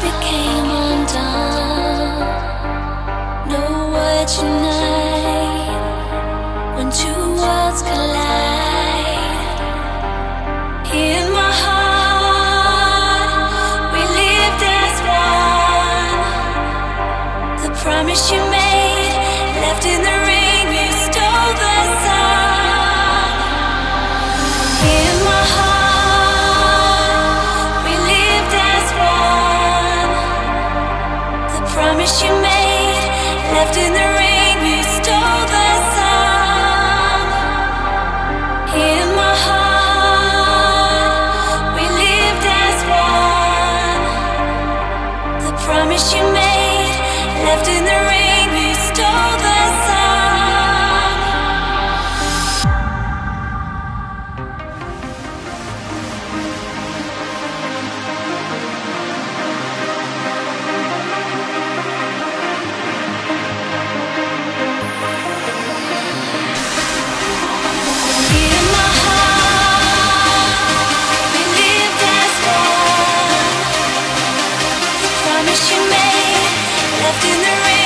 became undone. No words unite when two worlds collide. In my heart, we lived as one. The promise you made, left in the ring, you stole the sun. In my heart, promise you made, left in the rain, you stole the sun. In my heart, we lived as one. The promise you made, left in the rain, you stole the left in the rain.